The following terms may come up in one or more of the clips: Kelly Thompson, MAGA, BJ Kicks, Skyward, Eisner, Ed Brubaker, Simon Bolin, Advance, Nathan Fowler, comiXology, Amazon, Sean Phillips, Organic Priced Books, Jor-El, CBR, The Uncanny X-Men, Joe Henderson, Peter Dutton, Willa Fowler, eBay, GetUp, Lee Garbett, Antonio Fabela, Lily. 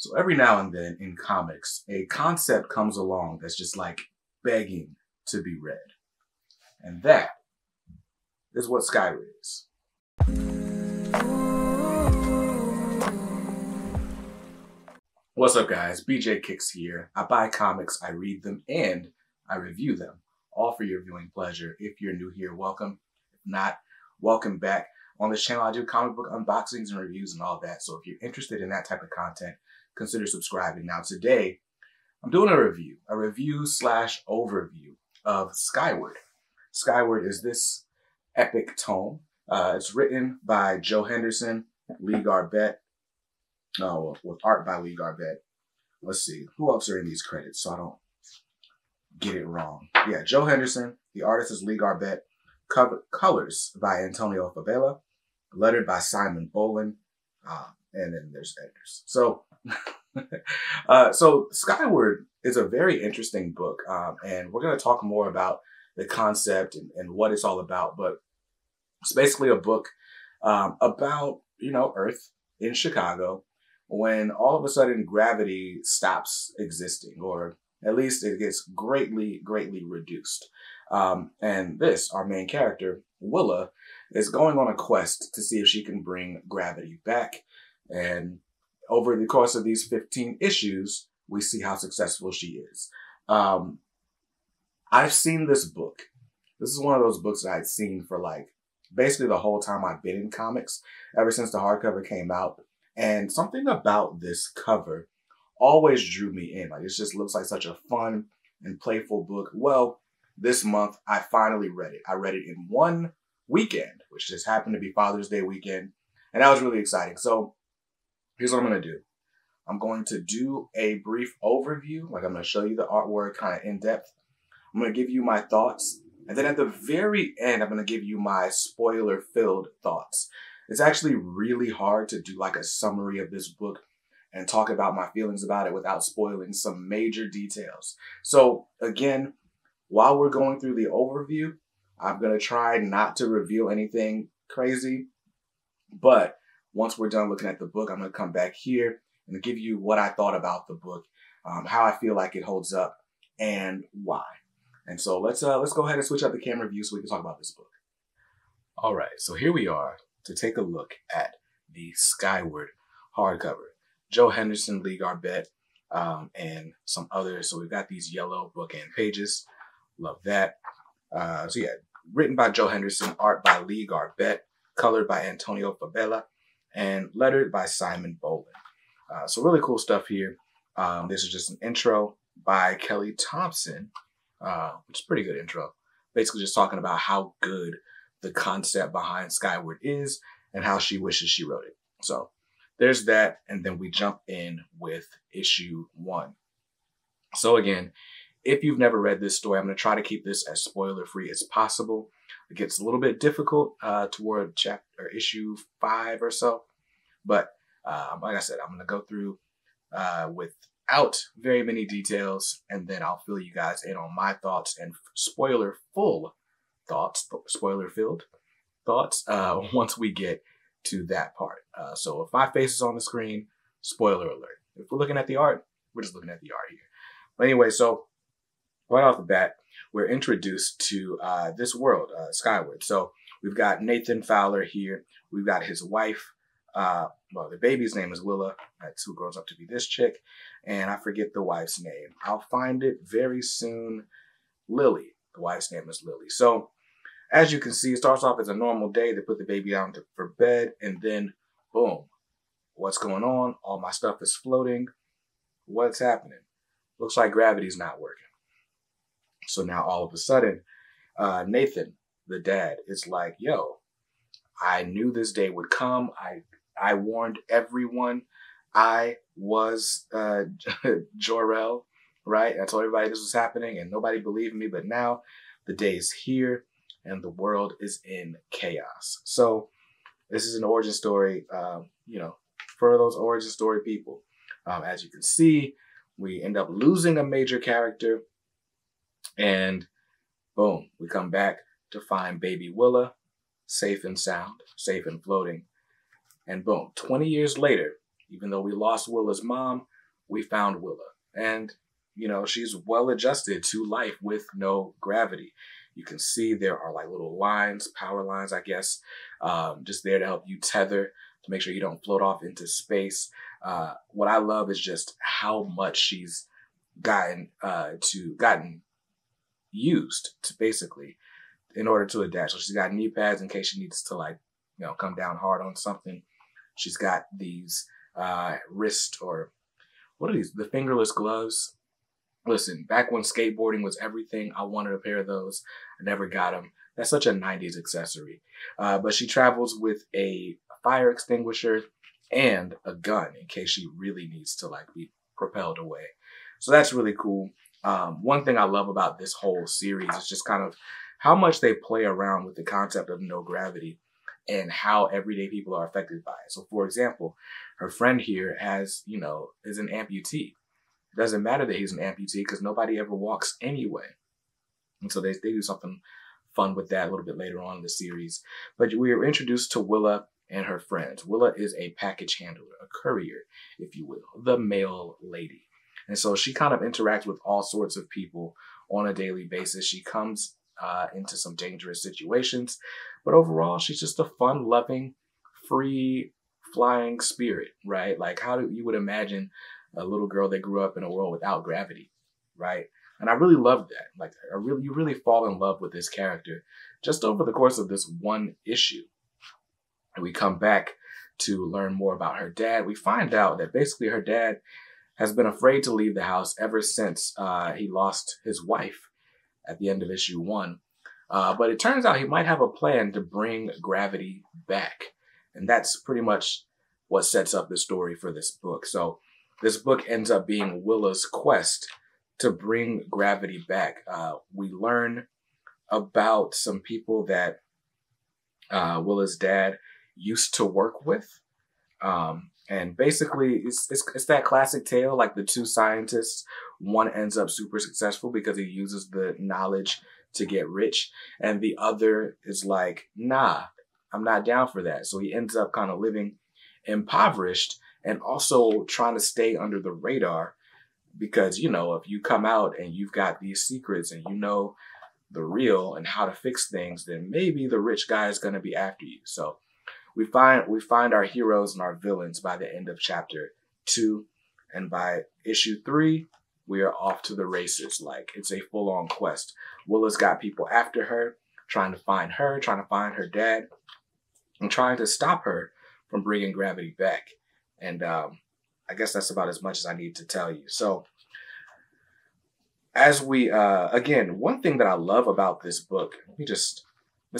So every now and then in comics, a concept comes along that's just like begging to be read. And that is what Skyward is. What's up guys, BJ Kicks here. I buy comics, I read them, and I review them, all for your viewing pleasure. If you're new here, welcome. If not, welcome back. On this channel, I do comic book unboxings and reviews and all that. So if you're interested in that type of content, consider subscribing. Now today, I'm doing a review slash overview of Skyward. Skyward is this epic tome. It's written by Joe Henderson, Lee Garbett, with art by Lee Garbett. Let's see, who else are in these credits so I don't get it wrong. Yeah, Joe Henderson, the artist is Lee Garbett, colors by Antonio Fabela, lettered by Simon Bolin, and then there's editors. So, so Skyward is a very interesting book, and we're going to talk more about the concept and what it's all about, but it's basically a book about, you know, Earth in Chicago when all of a sudden gravity stops existing, or at least it gets greatly, greatly reduced. And this, our main character, Willa, is going on a quest to see if she can bring gravity back. And over the course of these 15 issues, we see how successful she is. I've seen this book. This is one of those books that I'd seen for like basically the whole time I've been in comics, ever since the hardcover came out. And something about this cover always drew me in. Like, it just looks like such a fun and playful book. Well, this month, I finally read it. I read it in one weekend, which just happened to be Father's Day weekend. And that was really exciting. So here's what I'm going to do. I'm going to do a brief overview. Like, I'm going to show you the artwork kind of in depth. I'm going to give you my thoughts. And then at the very end, I'm going to give you my spoiler-filled thoughts. It's actually really hard to do like a summary of this book and talk about my feelings about it without spoiling some major details. So again, while we're going through the overview, I'm going to try not to reveal anything crazy. But once we're done looking at the book, I'm going to come back here and give you what I thought about the book, how I feel like it holds up, and why. And so let's go ahead and switch up the camera view so we can talk about this book. All right, so here we are to take a look at the Skyward hardcover. Joe Henderson, Lee Garbett, and some others. So we've got these yellow bookend pages. Love that. So yeah, written by Joe Henderson, art by Lee Garbett, colored by Antonio Fabela, and lettered by Simon Bolin. So really cool stuff here. This is just an intro by Kelly Thompson. Which is a pretty good intro. Basically just talking about how good the concept behind Skyward is and how she wishes she wrote it. So there's that, and then we jump in with issue one. So again, if you've never read this story, I'm going to try to keep this as spoiler-free as possible. It gets a little bit difficult toward issue 5 or so, but like I said, I'm going to go through without very many details, and then I'll fill you guys in on my thoughts and spoiler-full thoughts, spoiler-filled thoughts, once we get to that part. So if my face is on the screen, spoiler alert. If we're looking at the art, we're just looking at the art here. But anyway, so right off the bat, we're introduced to this world, Skyward. So we've got Nathan Fowler here. We've got his wife. Well, the baby's name is Willa. That's who grows up to be this chick. And I forget the wife's name. I'll find it very soon. Lily. The wife's name is Lily. So as you can see, it starts off as a normal day. They put the baby down for bed, and then boom. What's going on? All my stuff is floating. What's happening? Looks like gravity's not working. So now all of a sudden, Nathan, the dad, is like, yo, I knew this day would come. I warned everyone. I was Jor-El, right? I told everybody this was happening and nobody believed me, but now the day is here and the world is in chaos. So this is an origin story, you know, for those origin story people. As you can see, we end up losing a major character, and boom, we come back to find baby Willa safe and sound, safe and floating. And boom, 20 years later, Even though we lost Willa's mom, we found Willa. And, you know, she's well adjusted to life with no gravity. You can see there are like little lines, power lines, I guess, just there to help you tether, to make sure you don't float off into space. What I love is just how much she's gotten used to, basically, in order to adapt. So she's got knee pads in case she needs to, like, you know, come down hard on something. She's got these wrist, or what are these? The fingerless gloves. Listen, back when skateboarding was everything, I wanted a pair of those. I never got them. That's such a 90s accessory. But she travels with a fire extinguisher and a gun in case she really needs to, like, be propelled away. So that's really cool. One thing I love about this whole series is just kind of how much they play around with the concept of no gravity and how everyday people are affected by it. So, for example, her friend here has, you know, is an amputee. It doesn't matter that he's an amputee because nobody ever walks anyway. And so they do something fun with that a little bit later on in the series. But we are introduced to Willa and her friends. Willa is a package handler, a courier, if you will, the mail lady. And so she kind of interacts with all sorts of people on a daily basis. She comes into some dangerous situations, but overall, she's just a fun, loving, free flying spirit, right? Like how you would imagine a little girl that grew up in a world without gravity, right? And I really love that. Like, you really fall in love with this character just over the course of this one issue. And we come back to learn more about her dad. We find out that basically her dad has been afraid to leave the house ever since he lost his wife at the end of issue one. But it turns out he might have a plan to bring gravity back. And that's pretty much what sets up the story for this book. So this book ends up being Willa's quest to bring gravity back. We learn about some people that Willa's dad used to work with. And basically, it's that classic tale, like the two scientists. One ends up super successful because he uses the knowledge to get rich. And the other is like, nah, I'm not down for that. So he ends up kind of living impoverished and also trying to stay under the radar because, you know, if you come out and you've got these secrets and you know the real and how to fix things, then maybe the rich guy is going to be after you. So we find our heroes and our villains by the end of chapter 2. And by issue 3, we are off to the races. Like, it's a full-on quest. Willa's got people after her, trying to find her dad, and trying to stop her from bringing gravity back. And I guess that's about as much as I need to tell you. So as we, again, one thing that I love about this book, let's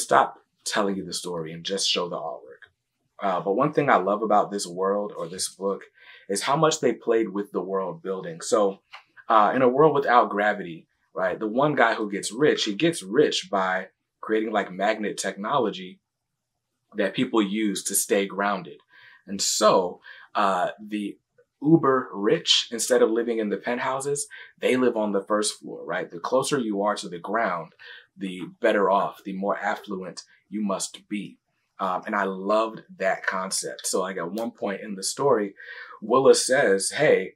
stop telling you the story and just show the artwork. But one thing I love about this world or this book is how much they played with the world building. So in a world without gravity, right, the one guy who gets rich, he gets rich by creating like magnet technology that people use to stay grounded. And so the uber rich, instead of living in the penthouses, they live on the first floor, right? The closer you are to the ground, the better off, the more affluent you must be. And I loved that concept. So like at one point in the story, Willa says, hey,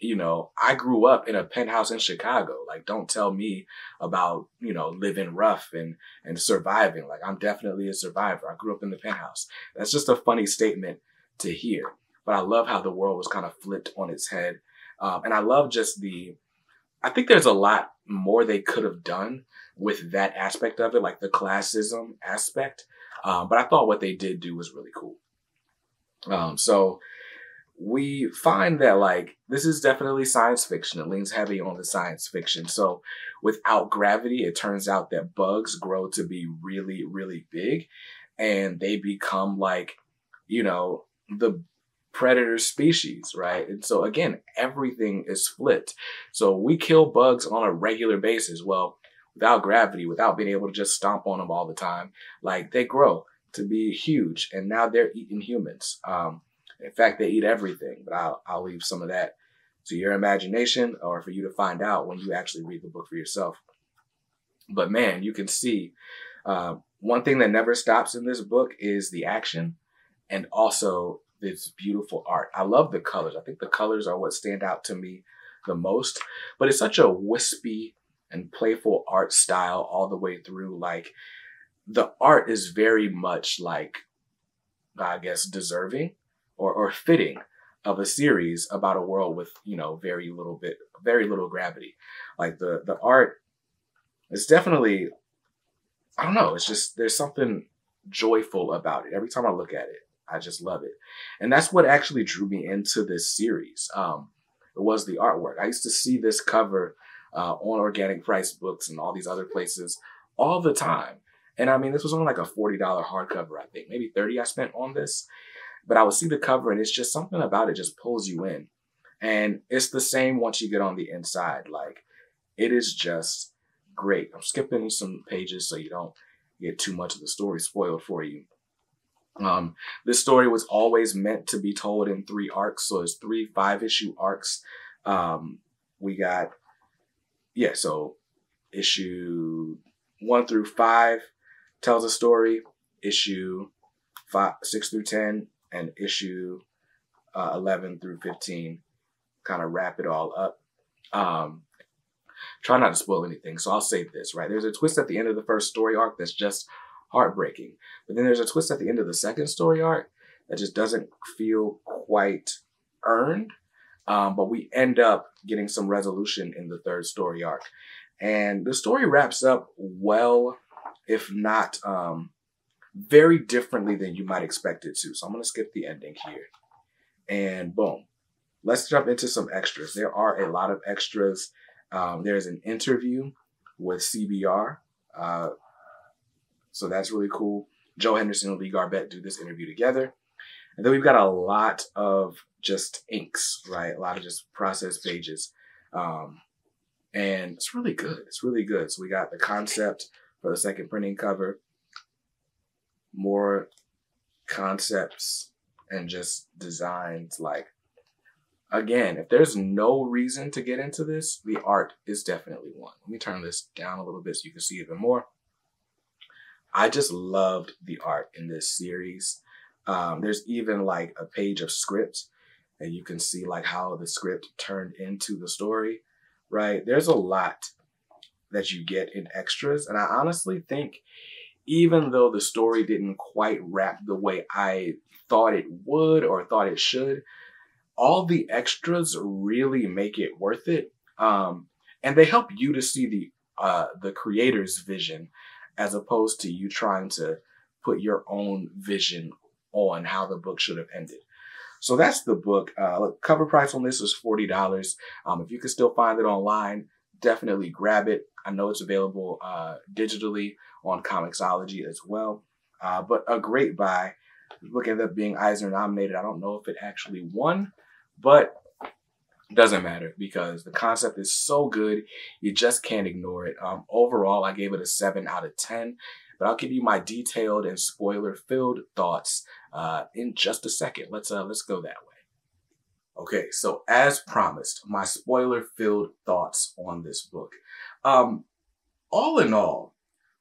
you know, I grew up in a penthouse in Chicago. Like, don't tell me about, you know, living rough and surviving. Like, I'm definitely a survivor. I grew up in the penthouse. That's just a funny statement to hear. But I love how the world was kind of flipped on its head. And I love just I think there's a lot more they could have done with that aspect of it, like the classism aspect. But I thought what they did do was really cool. So we find that, like, this is definitely science fiction. It leans heavy on the science fiction. So without gravity, it turns out that bugs grow to be really, really big. And they become, like, you know, the predator species, right? And so again, everything is flipped. So we kill bugs on a regular basis. Well, without gravity, without being able to just stomp on them all the time, like, they grow to be huge and now they're eating humans. In fact, they eat everything, but I'll leave some of that to your imagination or for you to find out when you actually read the book for yourself. But man, you can see one thing that never stops in this book is the action and also It's beautiful art. I love the colors. I think the colors are what stand out to me the most. But it's such a wispy and playful art style all the way through. Like, the art is very much like, I guess, deserving or fitting of a series about a world with, you know, very little gravity. Like the art is definitely, I don't know, it's just, there's something joyful about it. Every time I look at it, I just love it. And that's what actually drew me into this series. It was the artwork. I used to see this cover on Organic Priced Books and all these other places all the time. And I mean, this was only like a $40 hardcover, I think, maybe $30 I spent on this. But I would see the cover and it's just something about it just pulls you in. And it's the same once you get on the inside. Like, it is just great. I'm skipping some pages so you don't get too much of the story spoiled for you. This story was always meant to be told in 3 arcs. So it's 3 5-issue arcs. We got, yeah, so issue 1 through 5 tells a story. Issue 5, 6 through 10. And issue 11 through 15 kind of wrap it all up. Try not to spoil anything, so I'll say this, right? There's a twist at the end of the first story arc that's just heartbreaking. But then there's a twist at the end of the second story arc that just doesn't feel quite earned. But we end up getting some resolution in the third story arc. And the story wraps up well, if not... very differently than you might expect it to. So I'm going to skip the ending here. And boom. Let's jump into some extras. There are a lot of extras. There's an interview with CBR. So that's really cool. Joe Henderson and Lee Garbett do this interview together. And then we've got a lot of just inks, right? A lot of just process pages. And it's really good. It's really good. So we got the concept for the second printing cover. More concepts and just designs. Like, again, if there's no reason to get into this, the art is definitely one. Let me turn this down a little bit so you can see even more. I just loved the art in this series. There's even like a page of script and you can see like how the script turned into the story, right? There's a lot that you get in extras. And I honestly think even though the story didn't quite wrap the way I thought it would or thought it should, all the extras really make it worth it. And they help you to see the creator's vision as opposed to you trying to put your own vision on how the book should have ended. So that's the book. Look, cover price on this is $40. If you can still find it online, definitely grab it. I know it's available digitally on comiXology as well, but a great buy. The book ended up being Eisner nominated. I don't know if it actually won, but it doesn't matter because the concept is so good. You just can't ignore it. Overall, I gave it a 7 out of 10, but I'll give you my detailed and spoiler-filled thoughts in just a second. Let's go that way. Okay, so as promised, my spoiler-filled thoughts on this book. All in all,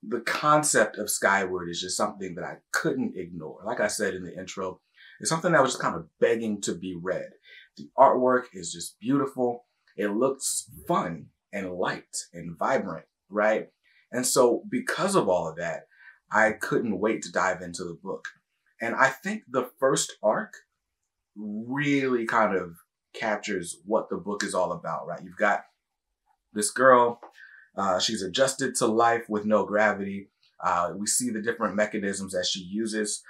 the concept of Skyward is just something that I couldn't ignore. Like I said in the intro, it's something that was just kind of begging to be read. The artwork is just beautiful. It looks fun and light and vibrant, right? And so because of all of that, I couldn't wait to dive into the book. And I think the first arc really kind of captures what the book is all about, right? You've got this girl, she's adjusted to life with no gravity. We see the different mechanisms that she uses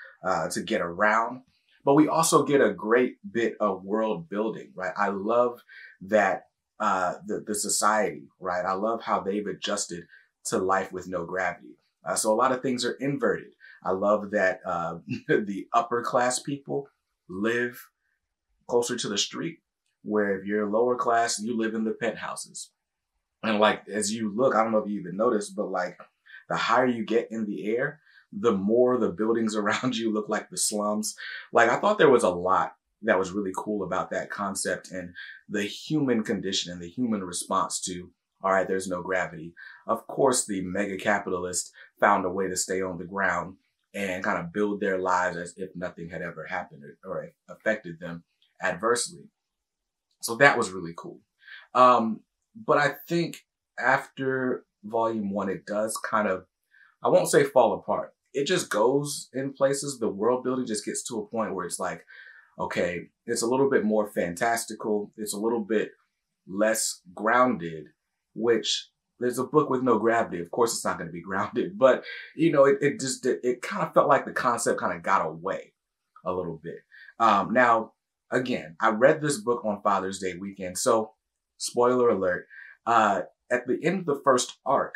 to get around, but we also get a great bit of world building, right? I love that the society, right? I love how they've adjusted to life with no gravity. So a lot of things are inverted. I love that the upper class people live closer to the street, where if you're lower class, you live in the penthouses. And like, as you look, I don't know if you even noticed, but like the higher you get in the air, the more the buildings around you look like the slums. Like, I thought there was a lot that was really cool about that concept and the human condition and the human response to, all right, there's no gravity. Of course, the mega capitalist found a way to stay on the ground and kind of build their lives as if nothing had ever happened or affected them adversely. So that was really cool. But I think after volume one, it does kind of, I won't say fall apart. It just goes in places. The world building just gets to a point where it's like, okay, it's a little bit more fantastical. It's a little bit less grounded, which there's a book with no gravity. Of course, it's not going to be grounded, but you know, it kind of felt like the concept kind of got away a little bit. Now, again, I read this book on Father's Day weekend. So spoiler alert, at the end of the first arc,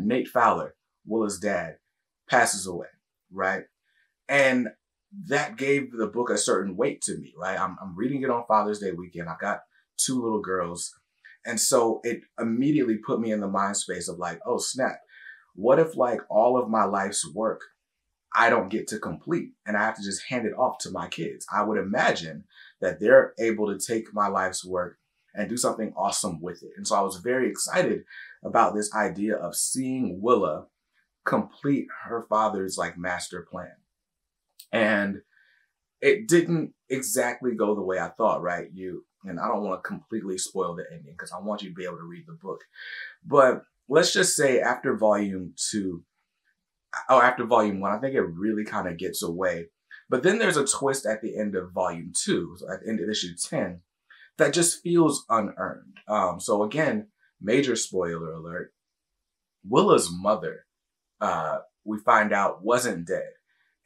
Nate Fowler, Willa's dad, passes away, right? And that gave the book a certain weight to me, right? I'm reading it on Father's Day weekend. I've got two little girls. And so it immediately put me in the mind space of like, oh snap, what if like all of my life's work I don't get to complete and I have to just hand it off to my kids? I would imagine that they're able to take my life's work and do something awesome with it. And so I was very excited about this idea of seeing Willa complete her father's like master plan. And it didn't exactly go the way I thought, right? And I don't want to completely spoil the ending because I want you to be able to read the book. But let's just say after volume one, I think it really kind of gets away. But then there's a twist at the end of volume two, so at the end of issue 10, that just feels unearned. So again, major spoiler alert, Willa's mother, we find out, wasn't dead.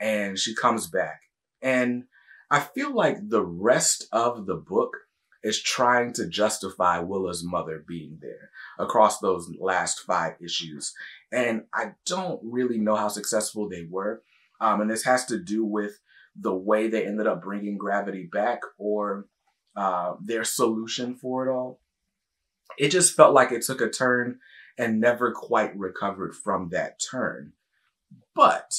And she comes back. And I feel like the rest of the book is trying to justify Willa's mother being there across those last 5 issues. And I don't really know how successful they were. And this has to do with the way they ended up bringing gravity back or their solution for it all. It just felt like it took a turn and never quite recovered from that turn. But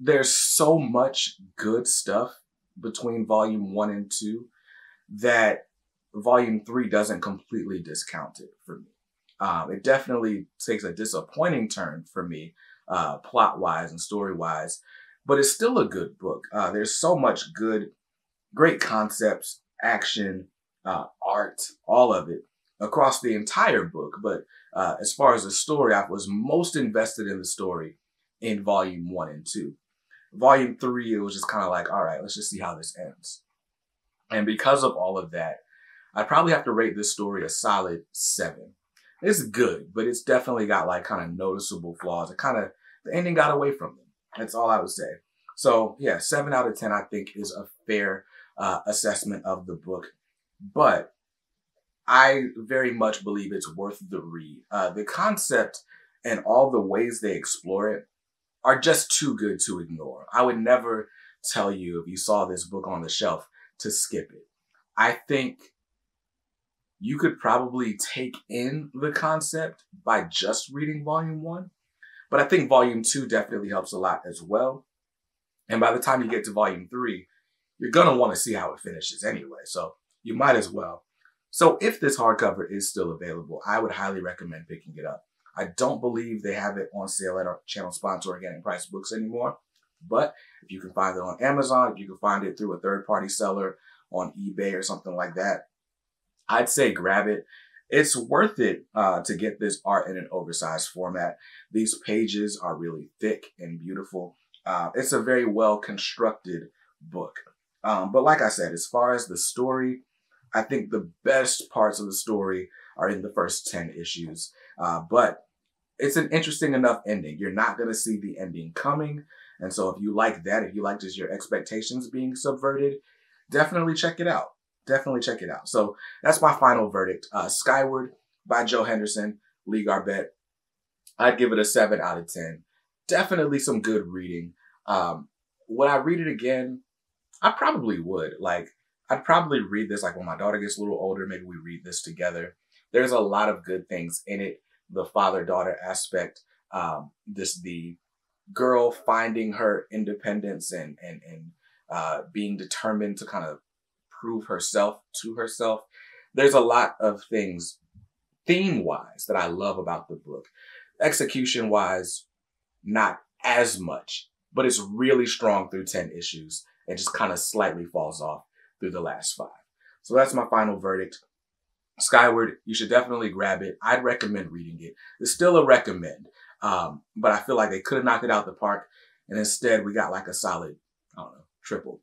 there's so much good stuff between volume 1 and 2 that volume 3 doesn't completely discount it for me. It definitely takes a disappointing turn for me, plot-wise and story-wise, but it's still a good book. There's so much good, great concepts, action, art, all of it across the entire book. But as far as the story, I was most invested in the story in volume 1 and 2. Volume 3, it was just kind of like, all right, let's just see how this ends. And because of all of that, I probably have to rate this story a solid 7. It's good, but it's definitely got like kind of noticeable flaws. It kind of, the ending got away from them. That's all I would say. So yeah, 7 out of 10, I think, is a fair assessment of the book, but I very much believe it's worth the read. The concept and all the ways they explore it are just too good to ignore. I would never tell you, if you saw this book on the shelf, to skip it. I think you could probably take in the concept by just reading volume 1, but I think volume 2 definitely helps a lot as well. And by the time you get to volume 3, you're gonna wanna see how it finishes anyway, so you might as well. So if this hardcover is still available, I would highly recommend picking it up. I don't believe they have it on sale at our channel sponsor, Organic Priced Books, anymore. But if you can find it on Amazon, if you can find it through a third-party seller on eBay or something like that, I'd say grab it. It's worth it to get this art in an oversized format. These pages are really thick and beautiful. It's a very well-constructed book. But like I said, as far as the story, I think the best parts of the story are in the first 10 issues. But it's an interesting enough ending. You're not going to see the ending coming. And so if you like that, if you like just your expectations being subverted, definitely check it out. Definitely check it out. So that's my final verdict. Skyward by Joe Henderson, Lee Garbett. I'd give it a 7 out of 10. Definitely some good reading. Would I read it again? I probably would. Like, I'd probably read this like when my daughter gets a little older, maybe we read this together. There's a lot of good things in it. The father-daughter aspect, the girl finding her independence and being determined to kind of prove herself to herself. There's a lot of things theme-wise that I love about the book. Execution-wise, not as much, but it's really strong through 10 issues and just kind of slightly falls off through the last 5. So that's my final verdict. Skyward, you should definitely grab it. I'd recommend reading it. It's still a recommend, but I feel like they could have knocked it out the park, and instead we got like a solid, I don't know, triple.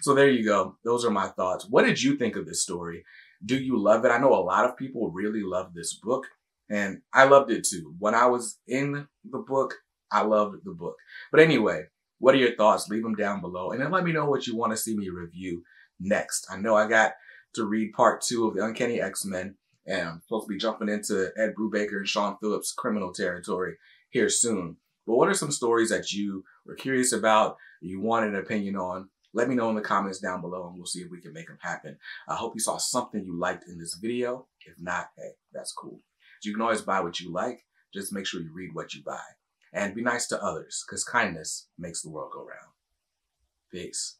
So there you go. Those are my thoughts. What did you think of this story? Do you love it? I know a lot of people really love this book, and I loved it too. When I was in the book, I loved the book. But anyway, what are your thoughts? Leave them down below, and then let me know what you want to see me review next. I know I got to read part 2 of The Uncanny X-Men, and I'm supposed to be jumping into Ed Brubaker and Sean Phillips' criminal territory here soon. But what are some stories that you were curious about, you wanted an opinion on? Let me know in the comments down below, and we'll see if we can make them happen. I hope you saw something you liked in this video. If not, hey, that's cool. You can always buy what you like. Just make sure you read what you buy. And be nice to others, because kindness makes the world go round. Peace.